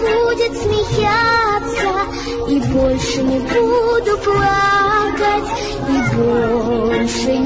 будет смеяться, и больше не буду плакать, и больше не